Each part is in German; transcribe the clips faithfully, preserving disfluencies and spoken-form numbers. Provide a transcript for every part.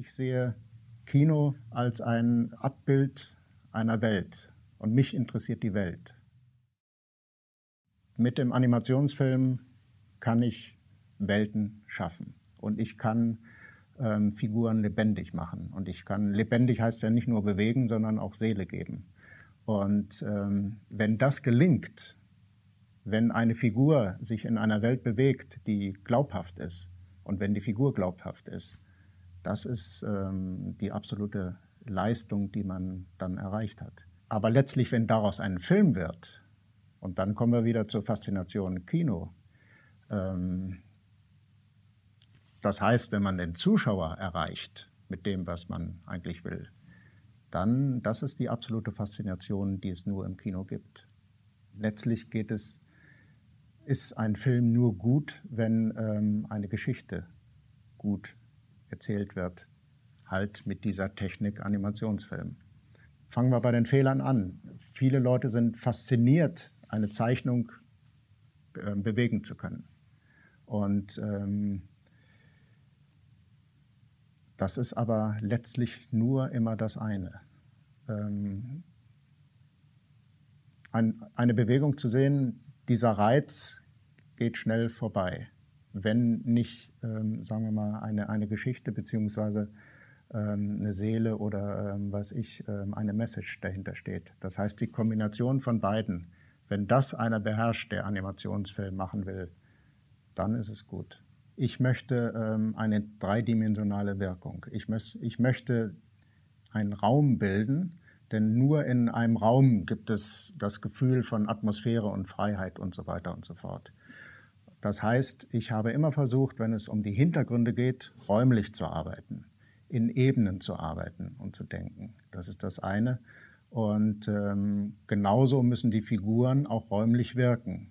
Ich sehe Kino als ein Abbild einer Welt und mich interessiert die Welt. Mit dem Animationsfilm kann ich Welten schaffen und ich kann ähm, Figuren lebendig machen. Und ich kann, lebendig heißt ja nicht nur bewegen, sondern auch Seele geben. Und ähm, wenn das gelingt, wenn eine Figur sich in einer Welt bewegt, die glaubhaft ist und wenn die Figur glaubhaft ist, das ist ähm, die absolute Leistung, die man dann erreicht hat. Aber letztlich, wenn daraus ein Film wird, und dann kommen wir wieder zur Faszination Kino. Ähm, das heißt, wenn man den Zuschauer erreicht mit dem, was man eigentlich will, dann, das ist die absolute Faszination, die es nur im Kino gibt. Letztlich geht es, ist ein Film nur gut, wenn ähm, eine Geschichte gut erzählt wird, halt mit dieser Technik Animationsfilm. Fangen wir bei den Fehlern an. Viele Leute sind fasziniert, eine Zeichnung äh, bewegen zu können. Und ähm, das ist aber letztlich nur immer das eine. Ähm, ein, eine Bewegung zu sehen, dieser Reiz geht schnell vorbei, wenn nicht, ähm, sagen wir mal, eine, eine Geschichte bzw. ähm, eine Seele oder ähm, was ich, ähm, eine Message dahinter steht. Das heißt, die Kombination von beiden, wenn das einer beherrscht, der Animationsfilm machen will, dann ist es gut. Ich möchte ähm, eine dreidimensionale Wirkung. Ich, ich möchte einen Raum bilden, denn nur in einem Raum gibt es das Gefühl von Atmosphäre und Freiheit und so weiter und so fort. Das heißt, ich habe immer versucht, wenn es um die Hintergründe geht, räumlich zu arbeiten, in Ebenen zu arbeiten und zu denken. Das ist das eine. Und ähm, genauso müssen die Figuren auch räumlich wirken.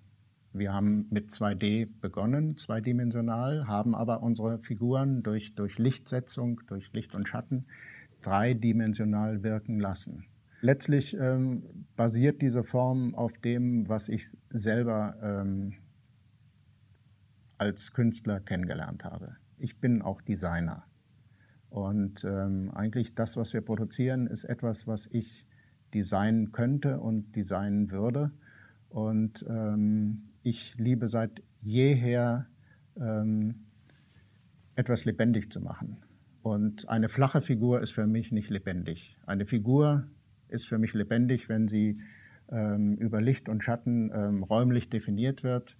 Wir haben mit zwei D begonnen, zweidimensional, haben aber unsere Figuren durch, durch Lichtsetzung, durch Licht und Schatten dreidimensional wirken lassen. Letztlich ähm, basiert diese Form auf dem, was ich selber ähm, als Künstler kennengelernt habe. Ich bin auch Designer. Und ähm, eigentlich das, was wir produzieren, ist etwas, was ich designen könnte und designen würde. Und ähm, ich liebe seit jeher, ähm, etwas lebendig zu machen. Und eine flache Figur ist für mich nicht lebendig. Eine Figur ist für mich lebendig, wenn sie ähm, über Licht und Schatten ähm, räumlich definiert wird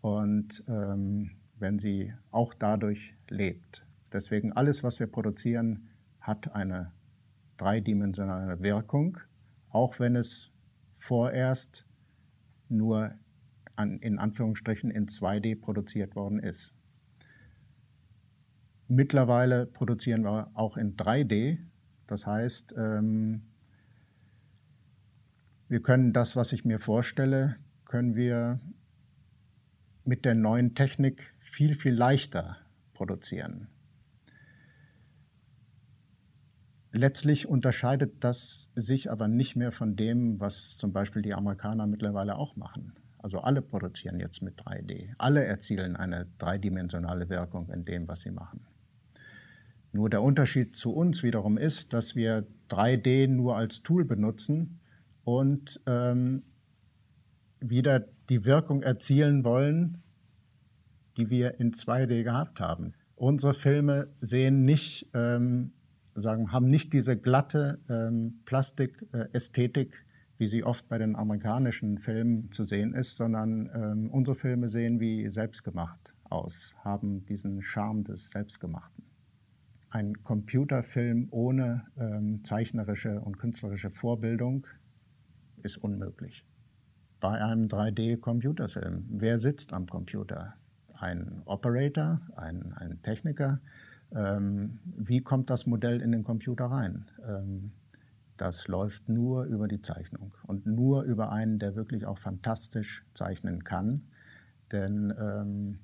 und ähm, wenn sie auch dadurch lebt. Deswegen alles, was wir produzieren, hat eine dreidimensionale Wirkung, auch wenn es vorerst nur an, in Anführungsstrichen in zwei D produziert worden ist. Mittlerweile produzieren wir auch in drei D. Das heißt, ähm, wir können das, was ich mir vorstelle, können wir mit der neuen Technik viel, viel leichter produzieren. Letztlich unterscheidet das sich aber nicht mehr von dem, was zum Beispiel die Amerikaner mittlerweile auch machen. Also alle produzieren jetzt mit drei D. Alle erzielen eine dreidimensionale Wirkung in dem, was sie machen. Nur der Unterschied zu uns wiederum ist, dass wir drei D nur als Tool benutzen und ähm, wieder die Wirkung erzielen wollen, die wir in zwei D gehabt haben. Unsere Filme sehen nicht, ähm, sagen, haben nicht diese glatte ähm, Plastikästhetik, wie sie oft bei den amerikanischen Filmen zu sehen ist, sondern ähm, unsere Filme sehen wie selbstgemacht aus, haben diesen Charme des Selbstgemachten. Ein Computerfilm ohne ähm, zeichnerische und künstlerische Vorbildung ist unmöglich. Bei einem drei D-Computerfilm, wer sitzt am Computer? Ein Operator, ein, ein Techniker? Ähm, wie kommt das Modell in den Computer rein? Ähm, das läuft nur über die Zeichnung und nur über einen, der wirklich auch fantastisch zeichnen kann. Denn ähm,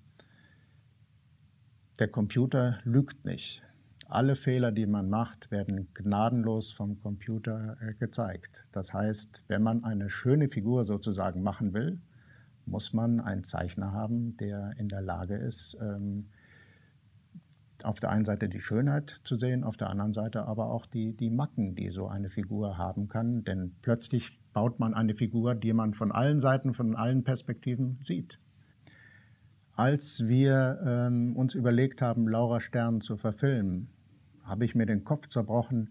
der Computer lügt nicht. Alle Fehler, die man macht, werden gnadenlos vom Computer gezeigt. Das heißt, wenn man eine schöne Figur sozusagen machen will, muss man einen Zeichner haben, der in der Lage ist, ähm, auf der einen Seite die Schönheit zu sehen, auf der anderen Seite aber auch die, die Macken, die so eine Figur haben kann. Denn plötzlich baut man eine Figur, die man von allen Seiten, von allen Perspektiven sieht. Als wir ähm, uns überlegt haben, Laura Stern zu verfilmen, habe ich mir den Kopf zerbrochen,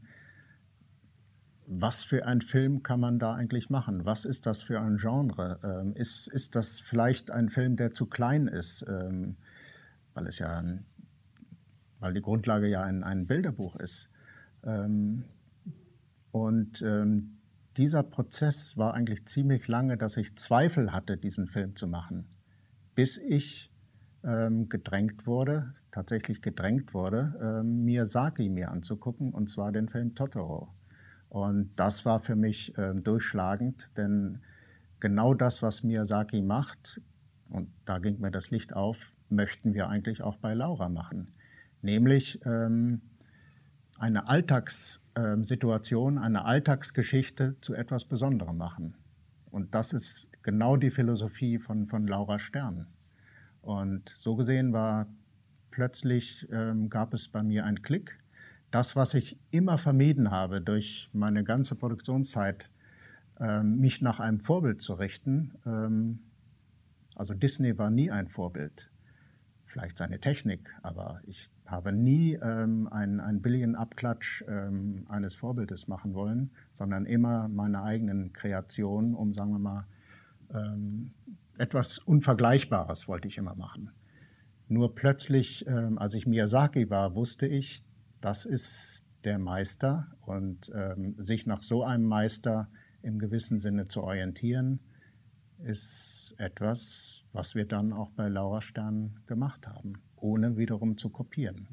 was für einen Film kann man da eigentlich machen? Was ist das für ein Genre? Ähm, ist, ist das vielleicht ein Film, der zu klein ist? Ähm, weil es ja ein, weil die Grundlage ja ein, ein Bilderbuch ist. Ähm, und ähm, dieser Prozess war eigentlich ziemlich lange, dass ich Zweifel hatte, diesen Film zu machen, bis ich ähm, gedrängt wurde, tatsächlich gedrängt wurde, ähm, Miyazaki mir anzugucken, und zwar den Film Totoro. Und das war für mich äh, durchschlagend, denn genau das, was Miyazaki macht, und da ging mir das Licht auf, möchten wir eigentlich auch bei Laura machen. Nämlich ähm, eine Alltagssituation, eine Alltagsgeschichte zu etwas Besonderem machen. Und das ist genau die Philosophie von, von Laura Stern. Und so gesehen war plötzlich, ähm, gab es bei mir einen Klick. Das, was ich immer vermieden habe, durch meine ganze Produktionszeit, mich nach einem Vorbild zu richten. Also Disney war nie ein Vorbild. Vielleicht seine Technik, aber ich habe nie einen, einen billigen Abklatsch eines Vorbildes machen wollen, sondern immer meine eigenen Kreationen, um, sagen wir mal, etwas Unvergleichbares wollte ich immer machen. Nur plötzlich, als ich Miyazaki war, wusste ich, das ist der Meister, und ähm, sich nach so einem Meister im gewissen Sinne zu orientieren, ist etwas, was wir dann auch bei Laura Stern gemacht haben, ohne wiederum zu kopieren.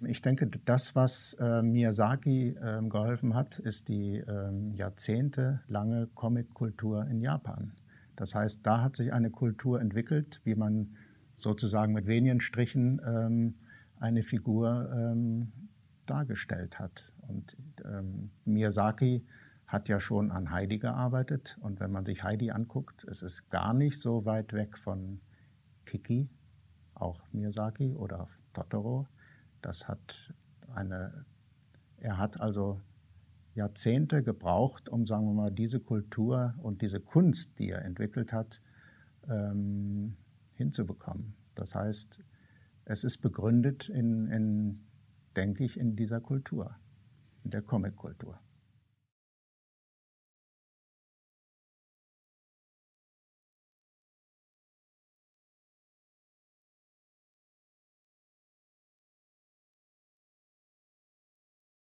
Ich denke, das, was äh, Miyazaki äh, geholfen hat, ist die äh, jahrzehntelange Comic-Kultur in Japan. Das heißt, da hat sich eine Kultur entwickelt, wie man sozusagen mit wenigen Strichen äh, eine Figur ähm, dargestellt hat. Und ähm, Miyazaki hat ja schon an Heidi gearbeitet. Und wenn man sich Heidi anguckt, es ist gar nicht so weit weg von Kiki, auch Miyazaki, oder Totoro. Das hat eine, er hat also Jahrzehnte gebraucht, um, sagen wir mal, diese Kultur und diese Kunst, die er entwickelt hat, ähm, hinzubekommen. Das heißt, es ist begründet in, in, denke ich, in dieser Kultur, in der Comic-Kultur.